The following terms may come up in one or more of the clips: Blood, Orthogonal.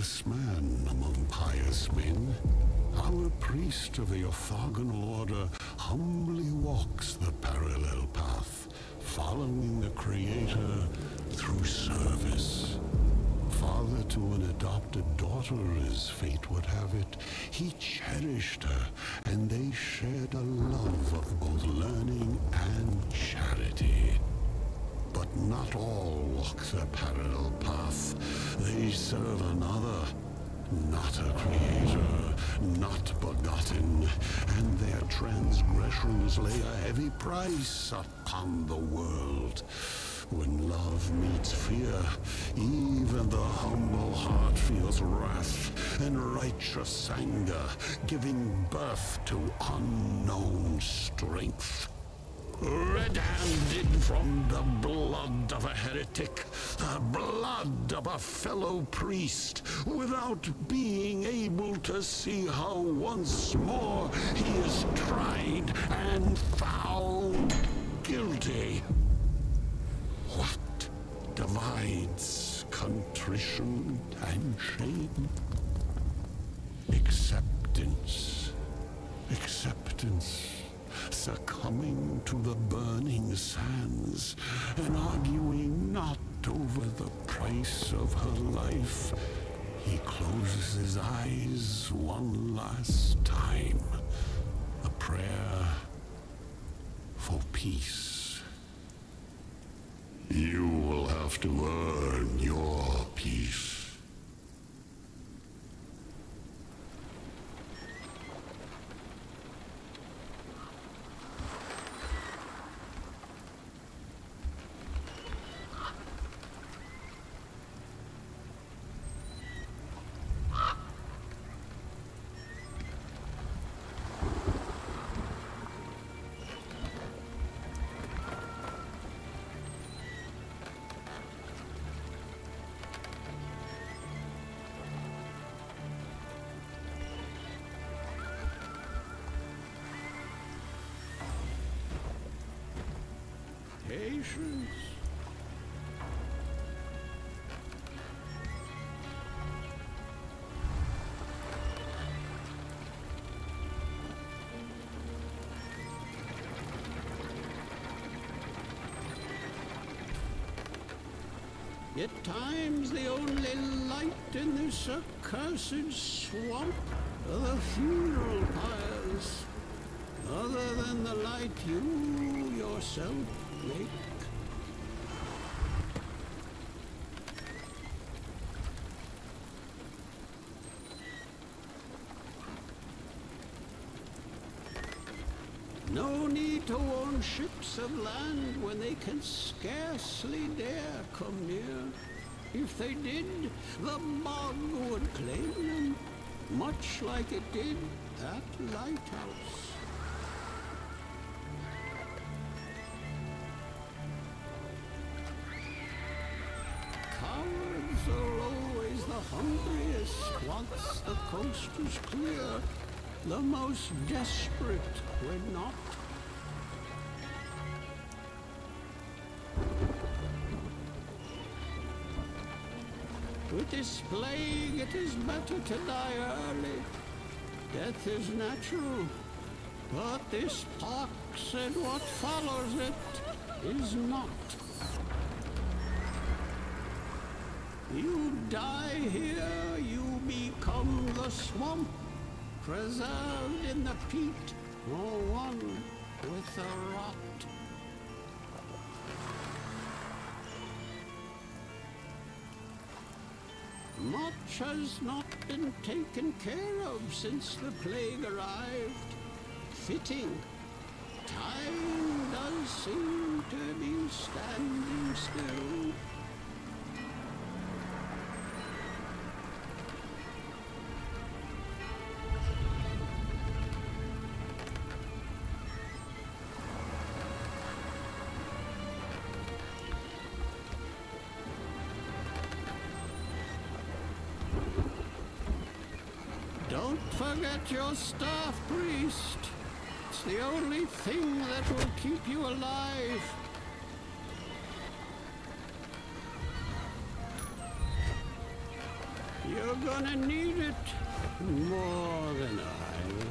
pious man among pious men, our priest of the orthogonal order humbly walks the parallel path, following the Creator through service. Father to an adopted daughter, as fate would have it, he cherished her, and they shared a love of both learning and charity. But not all walk the parallel path. They serve another, not a creator, not begotten, and their transgressions lay a heavy price upon the world. When love meets fear, even the humble heart feels wrath and righteous anger, giving birth to unknown strength. Red-handed from the blood of a heretic, the blood of a fellow priest, without being able to see how once more he is tried and found guilty. What divides contrition and shame? Acceptance. Acceptance. Succumbing to the burning sands and arguing not over the price of her life, he closes his eyes one last time. A prayer for peace. You will have to earn your peace. Patience. At times the only light in this accursed swamp are the funeral pyres, other than the light you yourself make. No need to warn ships of land when they can scarcely dare come near. If they did, the bog would claim them, much like it did that lighthouse. Hungriest once the coast is clear, the most desperate when not. With this plague, it is better to die early. Death is natural, but this pox and what follows it is not. You die here, you become the swamp, preserved in the peat, or one with the rot. Much has not been taken care of since the plague arrived. Fitting. Time does seem to be standing still. Forget your staff, priest. It's the only thing that will keep you alive. You're gonna need it more than I will.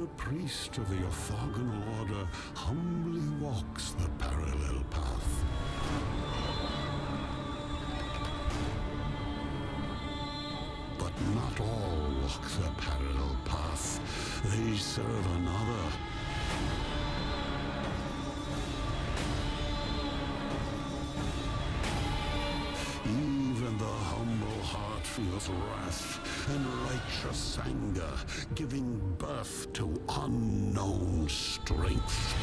a priest of the orthogonal order humbly walks the parallel path. But not all walk the parallel path. They serve another. Even the humble heart feels wrath and righteous anger, giving birth to unknown strength.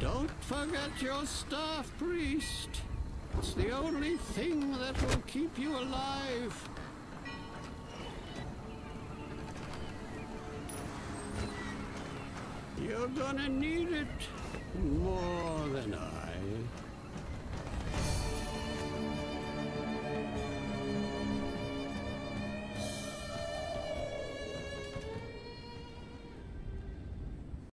Don't forget your staff, priest. It's the only thing that will keep you alive. You're gonna need it more than I.